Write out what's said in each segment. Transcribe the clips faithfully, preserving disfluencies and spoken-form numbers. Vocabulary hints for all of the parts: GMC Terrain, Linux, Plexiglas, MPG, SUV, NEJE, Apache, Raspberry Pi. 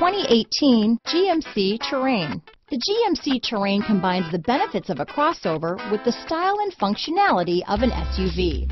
twenty eighteen G M C Terrain. The G M C Terrain combines the benefits of a crossover with the style and functionality of an S U V.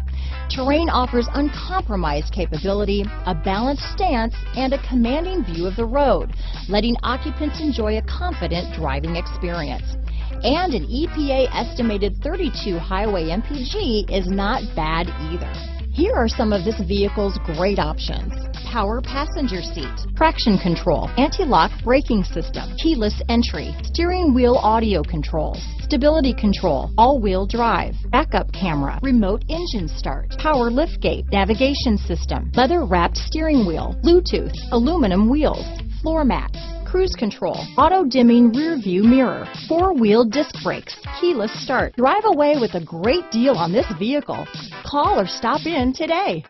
Terrain offers uncompromised capability, a balanced stance, and a commanding view of the road, letting occupants enjoy a confident driving experience. And an E P A-estimated thirty-two highway M P G is not bad either. Here are some of this vehicle's great options: power passenger seat, traction control, anti-lock braking system, keyless entry, steering wheel audio controls, stability control, all-wheel drive, backup camera, remote engine start, power liftgate, navigation system, leather-wrapped steering wheel, Bluetooth, aluminum wheels, floor mats, cruise control, auto-dimming rear-view mirror, four-wheel disc brakes, keyless start. Drive away with a great deal on this vehicle. Call or stop in today.